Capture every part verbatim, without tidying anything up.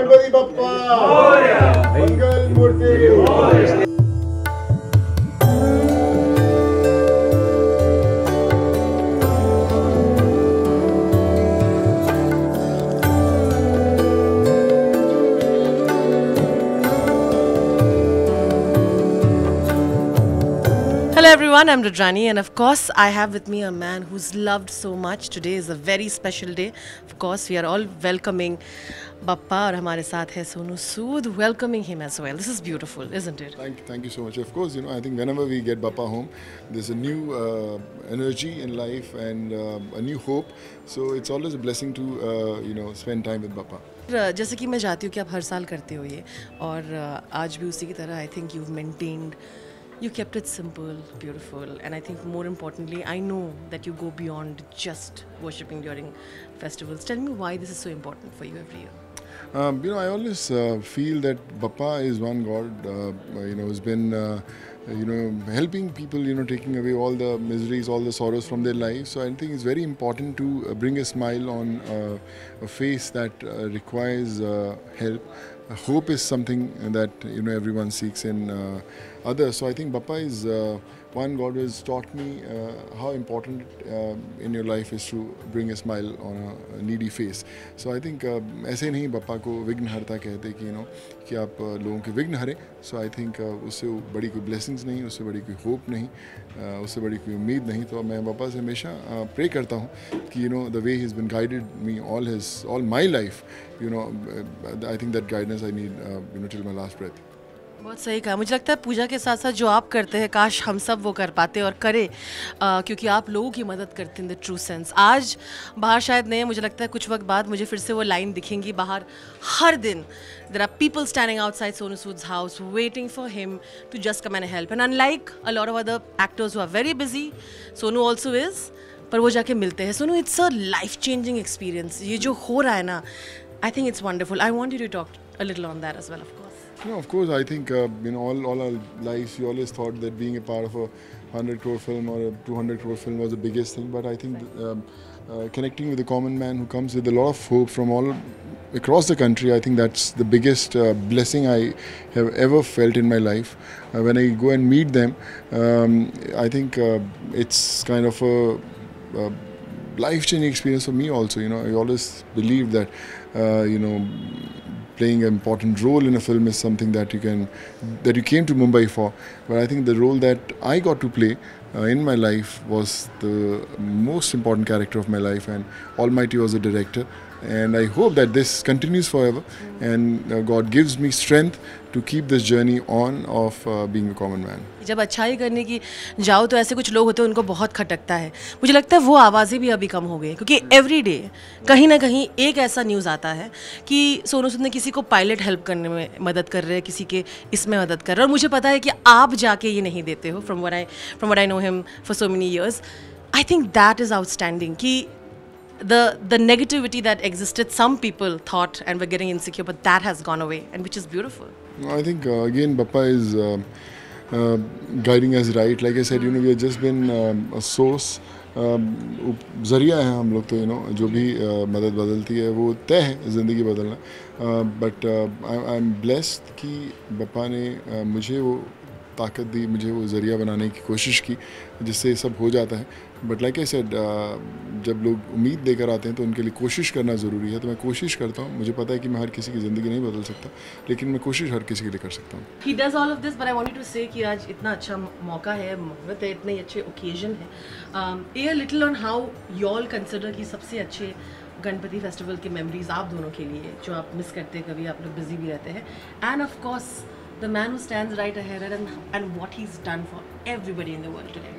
Ganpati Bappa! Mangal Murti! Hello everyone, I'm Rudrani and of course I have with me a man who's loved so much. Today is a very special day. Of course we are all welcoming Bappa and हमारे साथ है Sonu Sood welcoming him as well. This is beautiful, isn't it? Thank, thank you so much. Of course, you know, I think whenever we get Bappa home, there's a new uh, energy in life and uh, a new hope. So it's always a blessing to, uh, you know, spend time with Bappa. जैसे कि मैं जाती हूँ कि आप हर साल करते हो ये और आज भी उसी की तरह I think you've maintained. You kept it simple, beautiful, and I think more importantly, I know that you go beyond just worshipping during festivals. Tell me why this is so important for you every year. Um, you know, I always uh, feel that Bappa is one God. Uh, you know, has been, uh, you know, helping people. You know, taking away all the miseries, all the sorrows from their lives. So I think it's very important to uh, bring a smile on uh, a face that uh, requires uh, help. Hope is something that, you know, everyone seeks in uh, others. So I think Bappa is uh, one God who has taught me uh, how important uh, in your life is to bring a smile on a needy face. So I think ऐसे नहीं Bappa को विघ्नहर्ता कहते कि you know कि आप लोगों के विघ्न हरे. So I think उससे बड़ी कोई blessings नहीं, उससे बड़ी कोई hope नहीं, उससे बड़ी कोई उम्मीद नहीं. तो मैं Bappa से हमेशा pray करता हूँ कि you know the way he's been guided me all his all my life, you know, I think that guidance I need, you know, till my last breath. बहुत सही कहा. मुझे लगता है पूजा के साथ साथ जो आप करते हैं काश हम सब वो कर पाते और करें क्योंकि आप लोगों की मदद करते हैं इन द ट्रू सेंस. आज बाहर शायद नहीं, मुझे लगता है कुछ वक्त बाद मुझे फिर से वो लाइन दिखेंगी बाहर हर दिन. There are people standing outside Sonu Sood's house waiting for him to just come and help and unlike a lot of other actors who are very busy Sonu also is, पर वो जाके मिलते हैं. Sonu, it's a life changing experience ये जो हो रहा है ना. I think it's wonderful. I want you to talk a little on that as well, of course. No, of course. I think uh, in all all our lives, we always thought that being a part of a hundred crore film or a two hundred crore film was the biggest thing. But I think um, uh, connecting with the common man who comes with a lot of hope from all across the country, I think that's the biggest uh, blessing I have ever felt in my life. Uh, when I go and meet them, um, I think uh, it's kind of a uh, life-changing experience for me also. You know, I always believe that uh, you know, playing an important role in a film is something that you can that you came to Mumbai for. But I think the role that I got to play uh, in my life was the most important character of my life, and Almighty was the director. And I hope that this continues forever, and uh, God gives me strength to keep this journey on of uh, being a common man. जब अच्छाई करने की जाओ तो ऐसे कुछ लोग होते हैं उनको बहुत खटकता है. मुझे लगता है वो आवाज़ें भी अभी कम हो गई क्योंकि every day कहीं ना कहीं एक ऐसा न्यूज़ आता है कि Sonu Sood ने किसी को पायलट हेल्प करने में मदद कर रहे हैं, किसी के इसमें मदद कर रहे हैं. और मुझे पता है कि आप जाके ये नहीं देते हो. From what I from what I know him for so many years, I think that is outstanding कि The the negativity that existed, some people thought and were getting insecure, but that has gone away, and which is beautiful. I think uh, again, Bappa is uh, uh, guiding us right. Like I said, you know, we have just been um, a source. जरिया है हम लोग तो you know जो भी मदद बदलती है वो तय है ज़िंदगी बदलना. But I am blessed कि Bappa ने मुझे वो ताकत दी, मुझे वो ज़रिया बनाने की कोशिश की जिससे सब हो जाता है. बट लाइक आई सेड जब लोग उम्मीद लेकर आते हैं तो उनके लिए कोशिश करना ज़रूरी है. तो मैं कोशिश करता हूँ. मुझे पता है कि मैं हर किसी की ज़िंदगी नहीं बदल सकता लेकिन मैं कोशिश हर किसी के लिए कर सकता हूँ. He does all of this, but I wanted to say कि आज इतना अच्छा मौका है, इतने अच्छे ओकेजन है. um, A little on how you all consider कि सबसे अच्छे गणपति फेस्टिवल के मेमोरीज आप दोनों के लिए जो आप मिस करते हैं, कभी आप लोग बिजी भी रहते हैं. And of course the man who stands right ahead and and what he's done for everybody in the world today.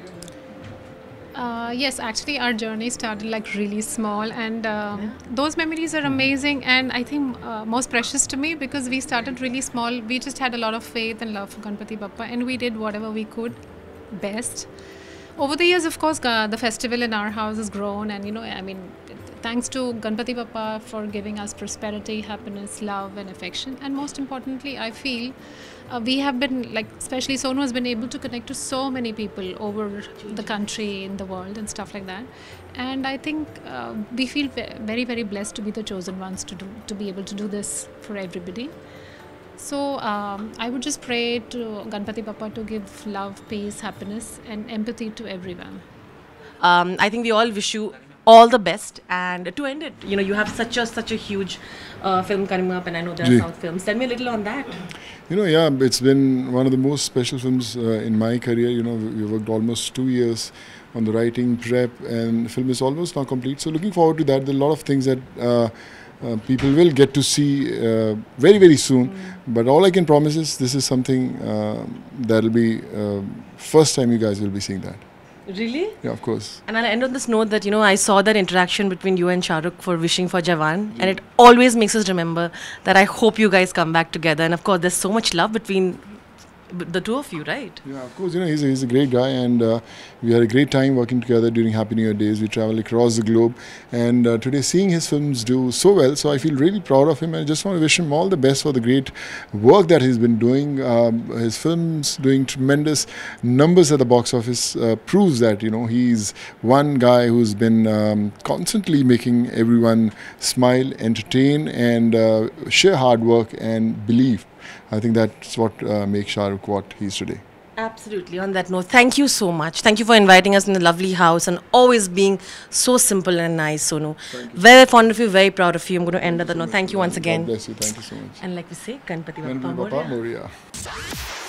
Uh, yes, actually our journey started like really small, and uh, yeah. those memories are amazing, and I think uh, most precious to me because we started really small. We just had a lot of faith and love for Ganpati Bappa, and we did whatever we could best. Over the years, of course, uh, the festival in our house has grown, and you know, I mean, it, Thanks to Ganpati Bappa for giving us prosperity, happiness, love and affection. And most importantly, I feel uh, we have been, like especially Sonu has been able to connect to so many people over the country, in the world and stuff like that. And I think uh, we feel very, very blessed to be the chosen ones to, do, to be able to do this for everybody. So um, I would just pray to Ganpati Bappa to give love, peace, happiness and empathy to everyone. Um, I think we all wish you all the best, and to end it, you know, you have such a such a huge uh, film coming up, and I know there are South films. Tell me a little on that. You know, yeah, it's been one of the most special films uh, in my career. You know, we worked almost two years on the writing, prep, and the film is almost now complete. So looking forward to that. There are a lot of things that uh, uh, people will get to see uh, very, very soon. Mm. But all I can promise is this is something uh, that will be uh, first time you guys will be seeing that. Really? Yeah, of course. And I'll end on this note that, you know, I saw that interaction between you and Shah Rukh for Wishing for Jawan, yeah. And it always makes us remember that I hope you guys come back together. And of course, there's so much love between the two of you, right? Yeah, of course. You know, he's a, he's a great guy, and uh, we had a great time working together during Happy New Year days. We traveled across the globe, and uh, today seeing his films do so well, so I feel really proud of him, and I just want to wish him all the best for the great work that he's been doing. Um, his films doing tremendous numbers at the box office uh, proves that, you know, he's one guy who's been um, constantly making everyone smile, entertain, and uh, share hard work and belief. I think that's what uh, makes Shah Rukh what he is today. Absolutely. On that note, thank you so much. Thank you for inviting us in the lovely house and always being so simple and nice, Sonu. Very fond of you, very proud of you. I'm going to end on that note. Thank you once again. God bless you. Thank you so much. And like we say, Ganpati Bappa Moriya.